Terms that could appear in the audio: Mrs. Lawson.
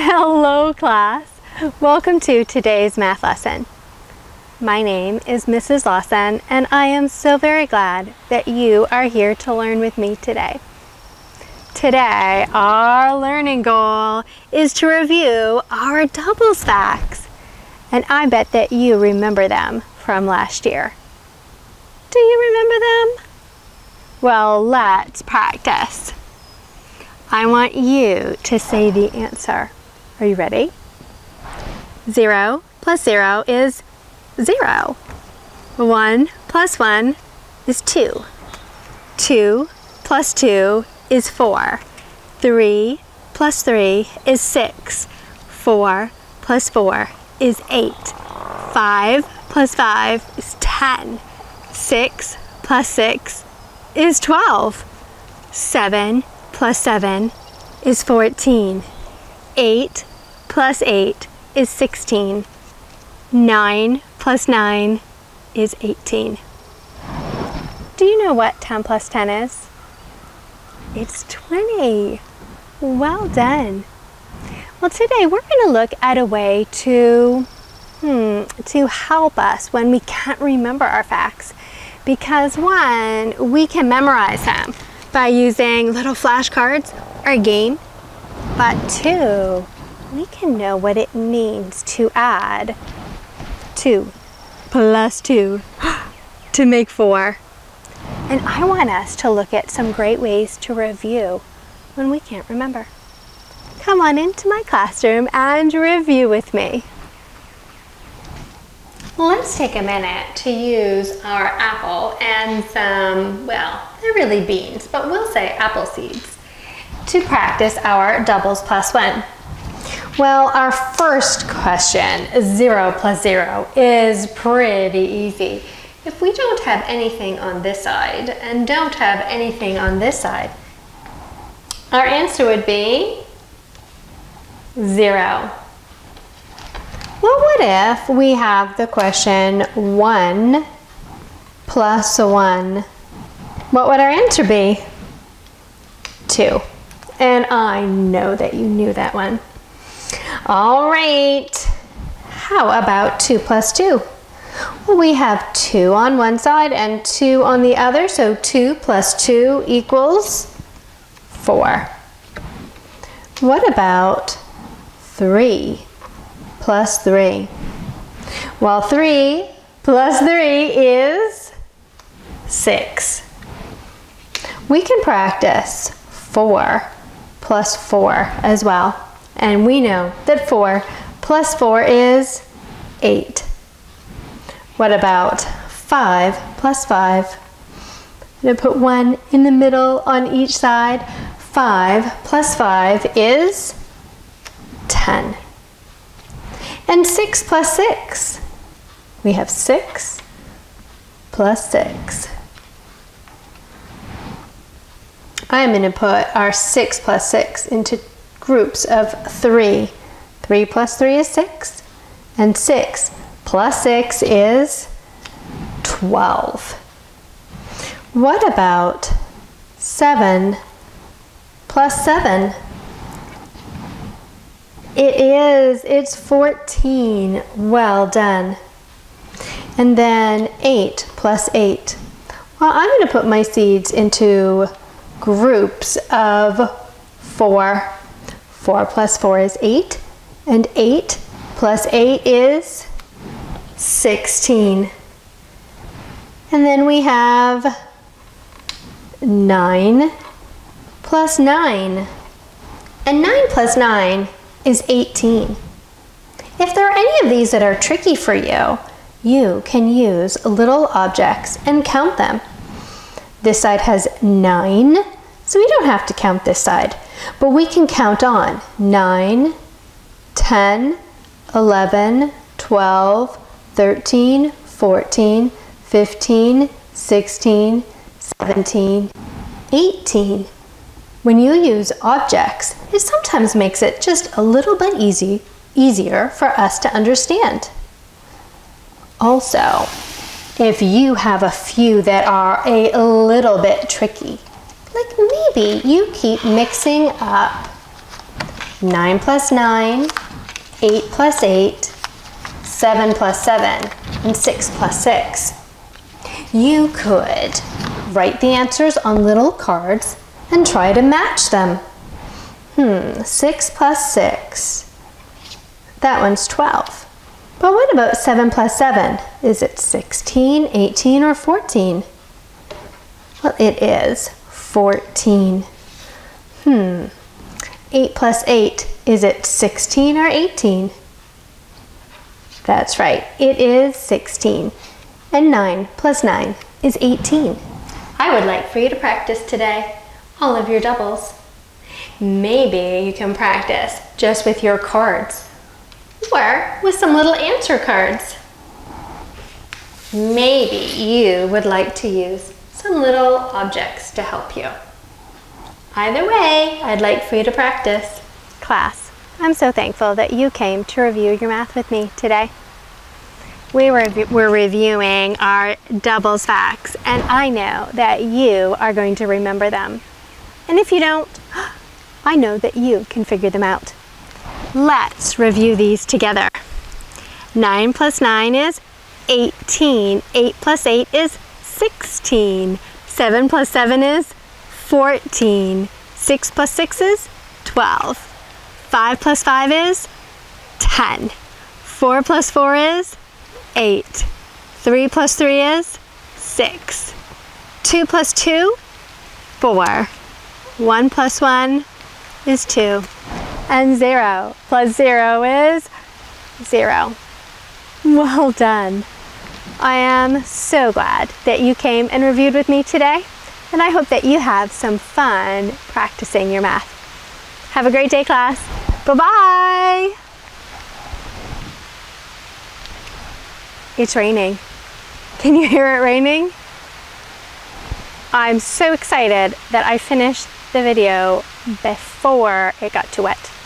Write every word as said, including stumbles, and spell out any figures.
Hello class! Welcome to today's math lesson. My name is Missus Lawson and I am so very glad that you are here to learn with me today. Today our learning goal is to review our doubles facts, and I bet that you remember them from last year. Do you remember them? Well, let's practice. I want you to say the answer. Are you ready? Zero plus zero is zero. One plus one is two. Two plus two is four. Three plus three is six. Four plus four is eight. Five plus five is ten. Six plus six is twelve. Seven plus seven is fourteen. Eight plus eight is sixteen. Nine plus nine is eighteen. Do you know what ten plus ten is? It's twenty. Well done. Well, today we're going to look at a way to, hmm, to help us when we can't remember our facts. Because one, we can memorize them by using little flashcards or a game, but two, we can know what it means to add two plus two to make four. And I want us to look at some great ways to review when we can't remember. Come on into my classroom and review with me. Let's take a minute to use our apple and some, well, they're really beans, but we'll say apple seeds, to practice our doubles plus one. Well, our first question, zero plus zero, is pretty easy. If we don't have anything on this side and don't have anything on this side, our answer would be zero. Well, what if we have the question one plus one? What would our answer be? Two. And I know that you knew that one. All right. How about two plus two? Well, we have two on one side and two on the other, so two plus two equals four. What about three? Plus three. Well, three plus three is six. We can practice four plus four as well. And we know that four plus four is eight. What about five plus five? I'm going to put one in the middle on each side. Five plus five is ten. And six plus six, we have six plus six. I'm going to put our six plus six into groups of three. Three plus three is six, and six plus six is twelve. What about seven plus seven? It is, it's fourteen. Well done. And then eight plus eight. Well, I'm going to put my seeds into groups of four. Four plus four is eight, and eight plus eight is sixteen. And then we have nine plus nine. And nine plus nine is eighteen. If there are any of these that are tricky for you, you can use little objects and count them. This side has nine, so we don't have to count this side, but we can count on nine, ten, eleven, twelve, thirteen, fourteen, fifteen, sixteen, seventeen, eighteen. When you use objects, it sometimes makes it just a little bit easy, easier for us to understand. Also, if you have a few that are a little bit tricky, like maybe you keep mixing up nine plus nine, eight plus eight, seven plus seven, and six plus six. You could write the answers on little cards and try to match them. Hmm, six plus six, that one's twelve. But what about seven plus seven? Is it sixteen, eighteen, or fourteen? Well, it is fourteen. Hmm, eight plus eight, is it sixteen or eighteen? That's right, it is sixteen. And nine plus nine is eighteen. I would like for you to practice today, all of your doubles. Maybe you can practice just with your cards or with some little answer cards. Maybe you would like to use some little objects to help you. Either way, I'd like for you to practice. Class, I'm so thankful that you came to review your math with me today. We were, were reviewing our doubles facts, and I know that you are going to remember them. And if you don't, I know that you can figure them out. Let's review these together. nine plus nine is eighteen. eight plus eight is sixteen. seven plus seven is fourteen. six plus six is twelve. five plus five is ten. four plus four is eight. three plus three is six. two plus two, four. one plus one is two. And zero plus zero is zero. Well done. I am so glad that you came and reviewed with me today, and I hope that you have some fun practicing your math. Have a great day, class. Bye-bye. It's raining. Can you hear it raining? I'm so excited that I finished the video before it got too wet.